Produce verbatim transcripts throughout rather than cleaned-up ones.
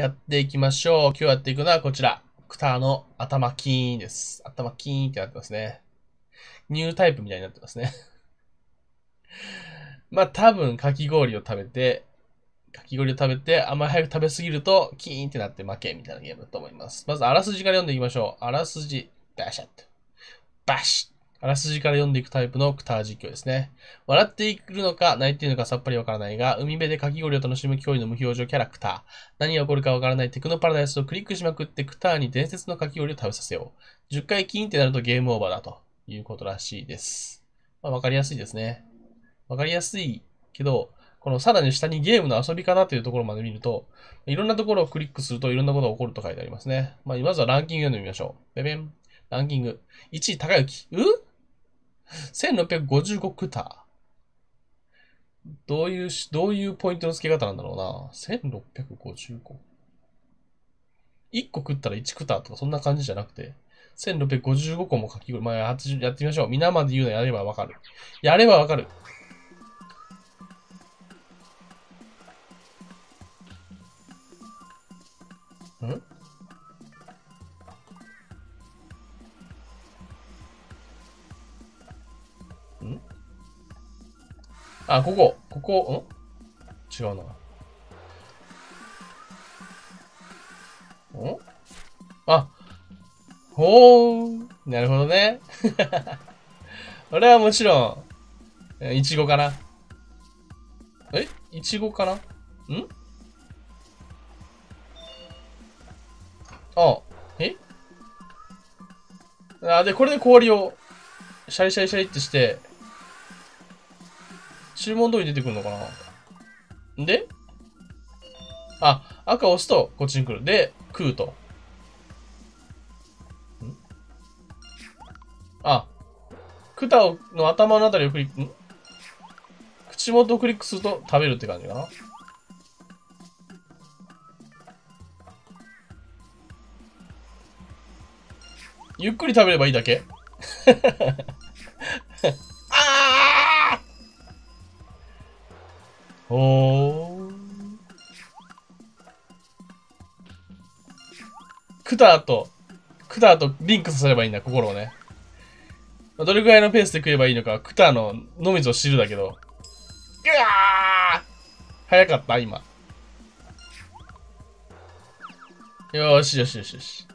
やっていきましょう。今日やっていくのはこちら。クターの頭キーンです。頭キーンってなってますね。ニュータイプみたいになってますね。まあ多分かき氷を食べて、かき氷を食べて、あんまり早く食べすぎると、キーンってなって負けみたいなゲームだと思います。まず、あらすじから読んでいきましょう。あらすじ、バシャッと。バシッ。あらすじから読んでいくタイプのクター実況ですね。笑っているのか、泣いているのかさっぱりわからないが、海辺でかき氷を楽しむ脅威の無表情キャラクター。何が起こるかわからないテクノパラダイスをクリックしまくって、クターに伝説のかき氷を食べさせよう。じゅっかいキーンってなるとゲームオーバーだということらしいです。まあ、わかりやすいですね。わかりやすいけど、このさらに下にゲームの遊び方というところまで見ると、いろんなところをクリックするといろんなことが起こると書いてありますね。まあ、まずはランキング読んでみましょう。べべん。ランキング。いちい、高雪。う ?せんろっぴゃくごじゅうご クター。どういう、どういうポイントの付け方なんだろうな。せんろっぴゃくごじゅうご。いっこ食ったらいちクターとかそんな感じじゃなくて、せんろっぴゃくごじゅうごこも書き込む。まあ、やってみましょう。皆まで言うのやればわかる。やればわかる。ん？ん？あ、ここ、ここ、ん？違うな。ん？あ、ほー。なるほどね。俺はもちろん、イチゴかな。え？イチゴかな？ん？あ、え？あ、で、これで氷を、シャリシャリシャリってして、注文通り出てくるのかな？んで？あ、赤押すと、こっちに来る。で、食うと。ん？あ、クタの頭のあたりをクリック、ん？口元をクリックすると食べるって感じかな？ゆっくり食べればいいだけ。あーおー。クターと、クターとリンクさせればいいんだ、心をね。どれぐらいのペースで食えばいいのか、クターの飲み水を知るだけど。うわー早かった、今。よしよしよしよし。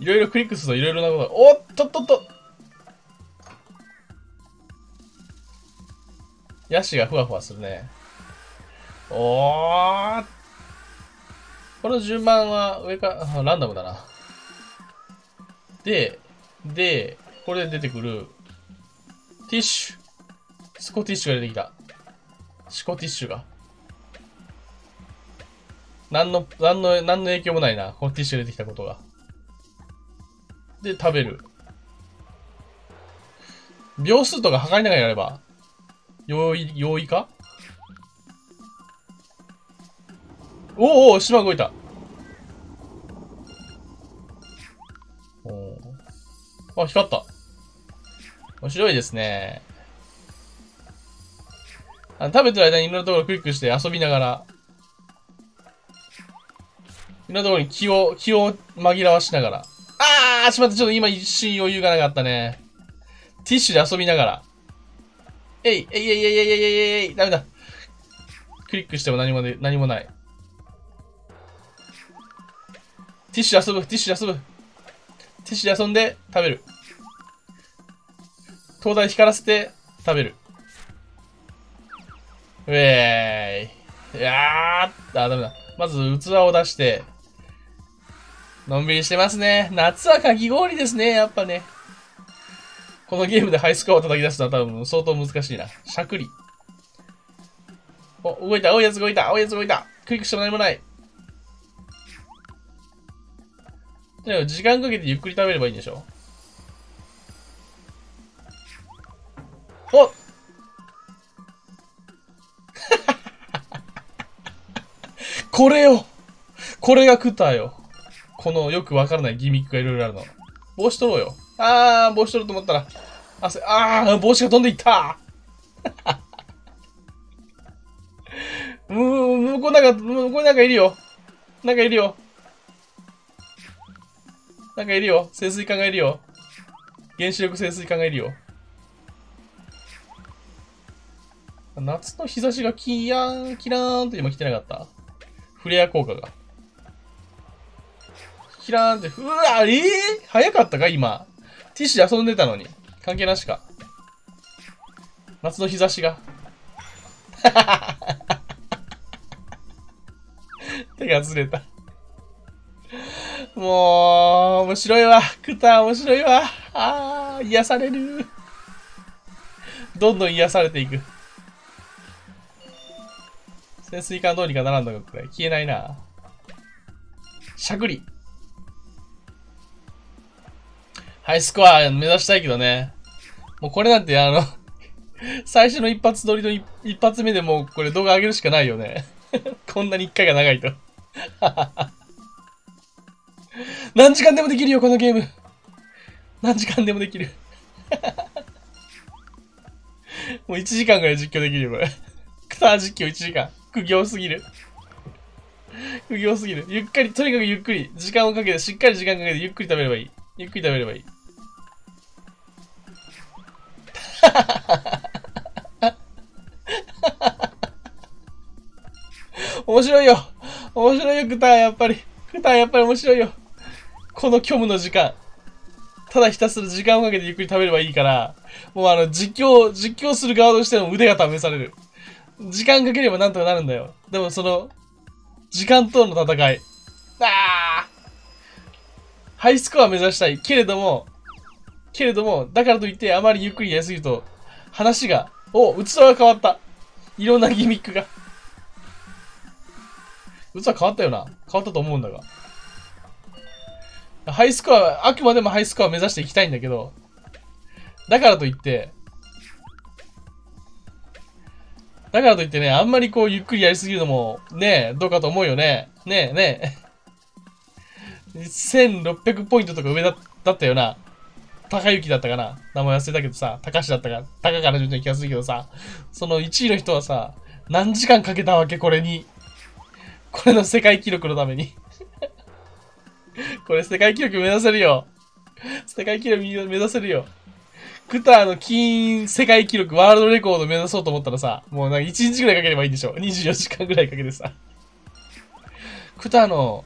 いろいろクリックするといろいろなことが。おっとっとっとヤシがふわふわするね。おーこの順番は上か、ランダムだな。で、で、これで出てくる、ティッシュ。スコティッシュが出てきた。スコティッシュが。なんの、なんの、なんの影響もないな。このティッシュが出てきたことが。で、食べる。秒数とか測りながらやれば、容易、容易か？おーおー、島動いた。おー。あ、光った。面白いですね。あの食べてる間にいろんなところをクリックして遊びながら、いろんなところに気を、気を紛らわしながら、あーしまった。ちょっと今一瞬余裕がなかったね。ティッシュで遊びながら。えい、えいえいえいえいえいえいえい。ダメだ。クリックしても何もで、何もない。ティッシュで遊ぶ、ティッシュで遊ぶ。ティッシュで遊んで、食べる。灯台光らせて、食べる。うえーい。いやーっと、あ、ダメだ。まず器を出して、のんびりしてますね。夏はかき氷ですね。やっぱね。このゲームでハイスコアを叩き出すのは多分相当難しいな。しゃくり。お、動いた。青いやつ動いた。青いやつ動いた。クリックしても何もない。でも時間かけてゆっくり食べればいいんでしょ。おっこれよこれがクターよ。このよくわからないギミックがいろいろあるの。帽子取ろうよ。あー、帽子取ろうと思ったら、汗、あー、帽子が飛んでいったもう、向こうなんか、向こうなんかいるよ。なんかいるよ。なんかいるよ。潜水艦がいるよ。原子力潜水艦がいるよ。夏の日差しがキヤーン、キラーンと今来てなかった。フレア効果が。キラーンって、うわー、えー、早かったか今。ティッシュで遊んでたのに。関係なしか。夏の日差しが。手がずれた。もう、面白いわ。クタ、面白いわ。あー、癒される。どんどん癒されていく。潜水艦どうにかならんのかくらい。消えないな。しゃくり。ハイスコア目指したいけどね。もうこれなんて、あの、最初の一発撮りの一、一発目でもうこれ動画上げるしかないよね。こんなに一回が長いと。何時間でもできるよ、このゲーム。何時間でもできる。もういちじかんぐらい実況できるよ、これ。クター実況いちじかん。苦行すぎる。苦行すぎる。ゆっくり、とにかくゆっくり。時間をかけて、しっかり時間かけて、ゆっくり食べればいい。ゆっくり食べればいい。面白いよ。面白いよ、クター、やっぱり。クター、やっぱり面白いよ。この虚無の時間。ただひたすら時間をかけてゆっくり食べればいいから、もうあの、実況、実況する側としての腕が試される。時間かければなんとかなるんだよ。でもその、時間との戦い。あーハイスコア目指したい。けれども、けれども、だからといってあまりゆっくりやりすぎると、話が、お、器が変わった。いろんなギミックが。器変わったよな。変わったと思うんだが。ハイスコア、あくまでもハイスコアを目指していきたいんだけど、だからといって、だからといってね、あんまりこうゆっくりやりすぎるのもねえ、どうかと思うよね。ねえねえ。せんろっぴゃくポイントとか上 だ, だったよな。高雪だったかな。名前忘れたけどさ、高橋だったか、高から順調に気がするけどさ、そのいちいの人はさ、何時間かけたわけこれに。これの世界記録のために。これ世界記録目指せるよ。世界記録目指せるよ。クターの金世界記録、ワールドレコード目指そうと思ったらさ、もうなんかいちにちぐらいかければいいんでしょ。にじゅうよじかんぐらいかけてさ。クターの、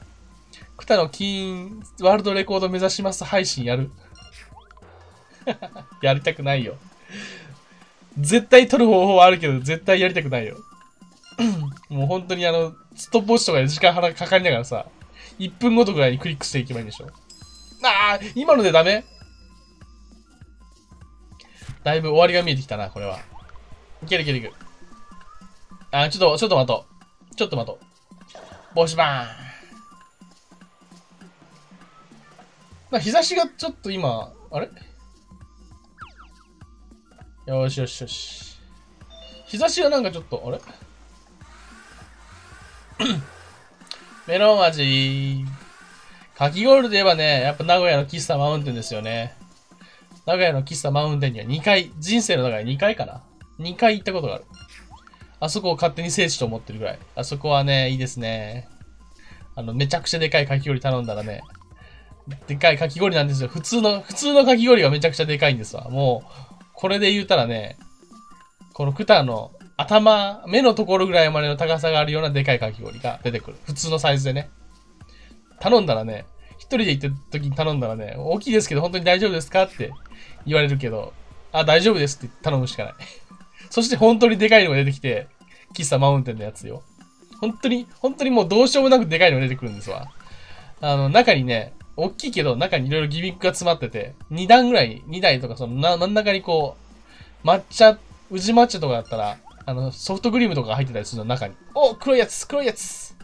クターの金ワールドレコード目指します配信やる。やりたくないよ。絶対撮る方法はあるけど、絶対やりたくないよ。もう本当にあの、ストップウォッチとかで時間かかりながらさ、いっぷんごとぐらいにクリックしていけばいいんでしょ。あー、今のでダメ？だいぶ終わりが見えてきたな、これは。いけるいけるいける。あ、ちょっと、ちょっと待とう。ちょっと待とう。帽子バーン。まあ、日差しがちょっと今、あれ？よしよしよし。日差しがなんかちょっと、あれ？メロン味。かき氷といえばね、やっぱ名古屋の喫茶マウンテンですよね。名古屋の喫茶マウンテンにはにかい、人生の中でにかいかな。にかい行ったことがある。あそこを勝手に聖地と思ってるぐらい。あそこはね、いいですね。あの、めちゃくちゃでかいかき氷頼んだらね、でかいかき氷なんですよ。普通の、普通のかき氷がめちゃくちゃでかいんですわ。もう、これで言うたらね、このクタの頭、目のところぐらいまでの高さがあるようなでかいかき氷が出てくる。普通のサイズでね。頼んだらね、一人で行った時に頼んだらね、大きいですけど本当に大丈夫ですかって言われるけど、あ、大丈夫ですって頼むしかない。そして本当にでかいのが出てきて、喫茶マウンテンのやつよ。本当に、本当にもうどうしようもなくでかいのが出てくるんですわ。あの、中にね、大きいけど中にいろいろギミックが詰まってて、に段ぐらい、にだいとかその真ん中にこう、抹茶、宇治抹茶とかだったら、あの、ソフトクリームとかが入ってたりするの中に。お、黒いやつ、黒いやつ。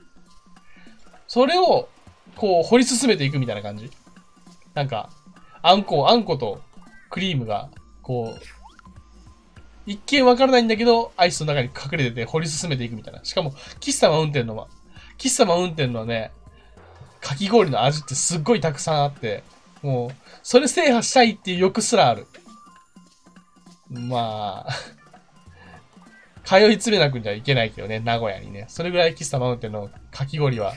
それを、こう、掘り進めていくみたいな感じ。なんか、あんこ、あんことクリームが、こう、一見わからないんだけど、アイスの中に隠れてて掘り進めていくみたいな。しかも、喫茶マウンテンの、喫茶マウンテンのね、かき氷の味ってすっごいたくさんあって、もう、それ制覇したいっていう欲すらある。まあ、通い詰めなくんじゃいけないけどね、名古屋にね。それぐらい喫茶マウンテンのかき氷は、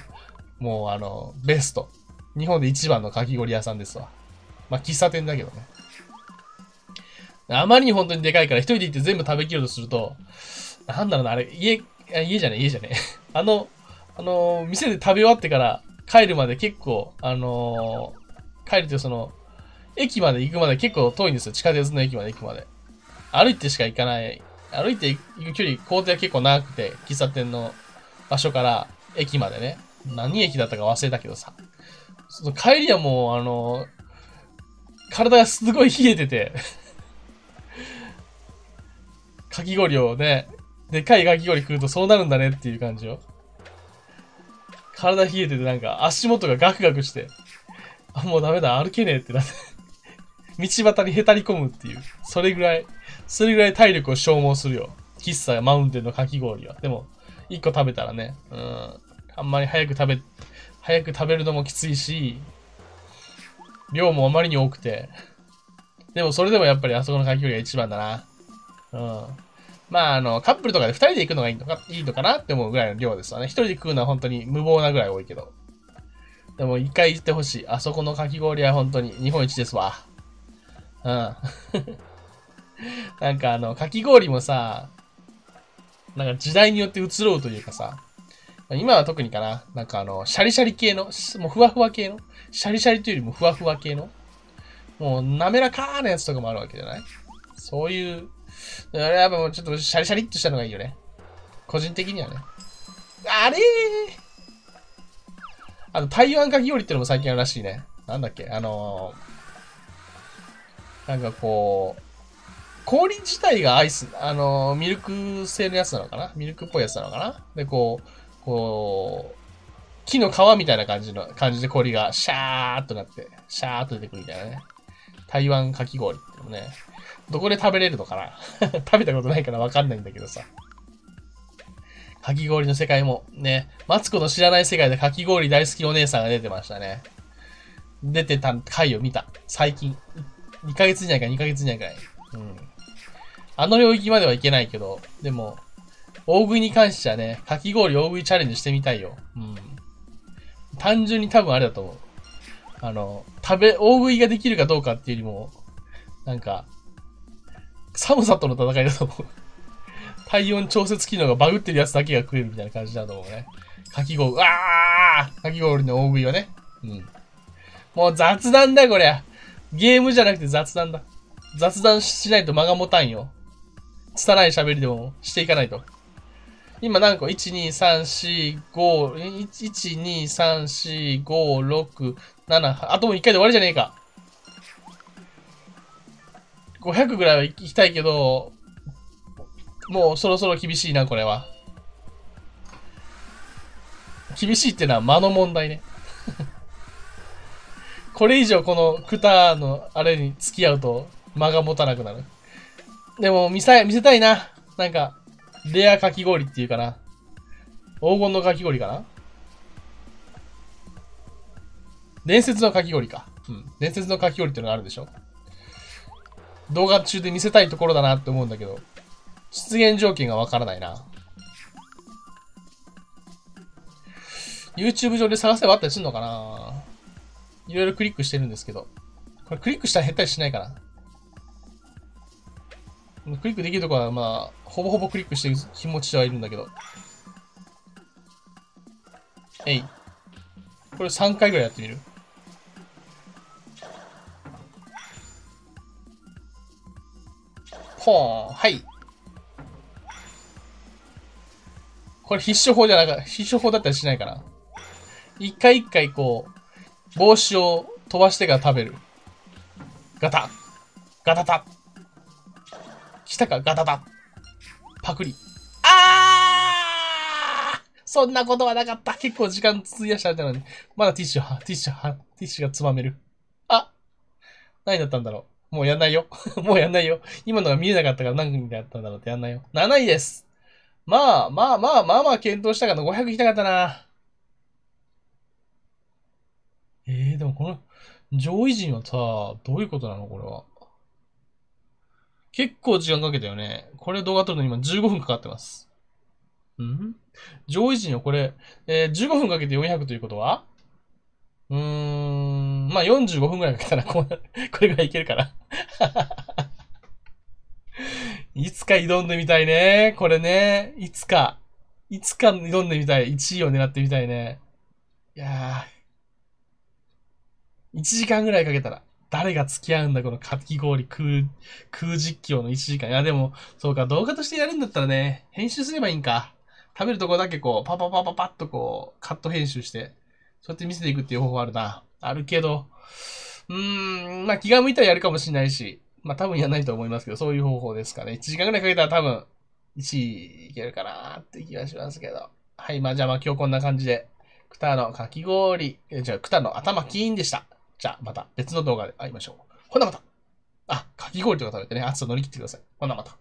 もうあの、ベスト。日本で一番のかき氷屋さんですわ。まあ、喫茶店だけどね。あまりに本当にでかいから、一人で行って全部食べきるとすると、なんだろうな、あれ、家、家じゃねえ、家じゃねえ。あの、あの、店で食べ終わってから帰るまで結構、あのー、帰るとその、駅まで行くまで結構遠いんですよ。地下鉄の駅まで行くまで。歩いてしか行かない。歩いて行く距離、工程は結構長くて、喫茶店の場所から駅までね。何駅だったか忘れたけどさ。その帰りはもう、あの、体がすごい冷えてて、かき氷をね、でかいかき氷食うとそうなるんだねっていう感じよ。体冷えててなんか足元がガクガクして、あ、もうダメだ、歩けねえってなって、道端にへたり込むっていう。それぐらい、それぐらい体力を消耗するよ。喫茶マウンテンのかき氷は。でも、一個食べたらね、うん、あんまり早く食べ、早く食べるのもきついし、量もあまりに多くて。でもそれでもやっぱりあそこのかき氷が一番だな。うん。まああの、カップルとかで二人で行くのがいいのか、いいのかなって思うぐらいの量ですわね。一人で食うのは本当に無謀なぐらい多いけど。でも一回行ってほしい。あそこのかき氷は本当に日本一ですわ。うん。なんかあの、かき氷もさ、なんか時代によって移ろうというかさ、今は特にかな。なんかあの、シャリシャリ系の、もうふわふわ系の、シャリシャリというよりもふわふわ系の、もう滑らかなやつとかもあるわけじゃない？そういう、あれやっぱもうちょっとシャリシャリっとしたのがいいよね。個人的にはね。あれーあと台湾かき氷ってのも最近あるらしいね。なんだっけあのー、なんかこう、氷自体がアイス、あのー、ミルク製のやつなのかな？ミルクっぽいやつなのかな？で、こう、こう、木の皮みたいな感じの、感じで氷がシャーっとなって、シャーっと出てくるみたいなね。台湾かき氷ってのね、どこで食べれるのかな食べたことないからわかんないんだけどさ。かき氷の世界もね、マツコの知らない世界でかき氷大好きお姉さんが出てましたね。出てた回を見た。最近。にかげつ以内かにかげつ以内くらい。うん。あの領域まではいけないけど、でも、大食いに関してはね、かき氷大食いチャレンジしてみたいよ。うん。単純に多分あれだと思う。あの、食べ、大食いができるかどうかっていうよりも、なんか、寒さとの戦いだと思う。体温調節機能がバグってるやつだけが食えるみたいな感じだと思うね。かき氷、うわーかき氷の大食いはね。うん。もう雑談だ、これ。ゲームじゃなくて雑談だ。雑談しないと間が持たんよ。拙い喋りでもしていかないと。今何個 ?いち、に、さん、し、ご、いち、に、さん、し、ご、ろく、なな、あともういっかいで終わりじゃねえか。ごひゃくぐらいは行きたいけど、もうそろそろ厳しいな、これは。厳しいってのは間の問題ね。これ以上このクタのあれに付き合うと間が持たなくなる。でも見せ、見せたいな。なんか。レアかき氷っていうかな。黄金のかき氷かな。伝説のかき氷か。うん。伝説のかき氷っていうのがあるでしょ。動画中で見せたいところだなって思うんだけど、出現条件がわからないな。YouTube 上で探せばあったりするのかな。いろいろクリックしてるんですけど。これクリックしたら減ったりしないかな。クリックできるとこは、まあ、ほぼほぼクリックしてる気持ちではいるんだけど。えい。これさんかいぐらいやってみる？ほーん。はい。これ必勝法じゃないか、必勝法だったりしないかな。一回一回こう、帽子を飛ばしてから食べる。ガタッ。ガタタッ。来たか、ガタタ。パクリ。あーそんなことはなかった。結構時間費やしちゃったのに。まだティッシュは、ティッシュは、ティッシュがつまめる。あ何だったんだろう。もうやんないよ。もうやんないよ。今のが見えなかったから何組だったんだろうってやんないよ。なないです。まあまあまあまあまあ検討したからごひゃく行きたかったな。えー、でもこの上位陣はさ、どういうことなのこれは。結構時間かけたよね。これ動画撮るのに今じゅうごふんかかってます。うん上位陣よ、これ、えー、じゅうごふんかけてよんひゃくということはうーん、まあよんじゅうごふんくらいかけたらこう、これぐらいいけるから。いつか挑んでみたいね。これね。いつか。いつか挑んでみたい。いちいを狙ってみたいね。いやー。いちじかんぐらいかけたら。誰が付き合うんだ、このかき氷空、空実況のいちじかん。いや、でも、そうか、動画としてやるんだったらね、編集すればいいんか。食べるとこだけこう、パパパパパッとこう、カット編集して、そうやって見せていくっていう方法あるな。あるけど、うーん、まあ気が向いたらやるかもしれないし、まあ多分やらないと思いますけど、そういう方法ですかね。いちじかんぐらいかけたら多分、いちいいけるかなーって気はしますけど。はい、まあじゃあまあ今日こんな感じで、クタのかき氷、え、じゃあクタの頭キーンでした。じゃあ、また別の動画で会いましょう。ほなまた。あ、かき氷とか食べてね、暑さ乗り切ってください。ほなまた。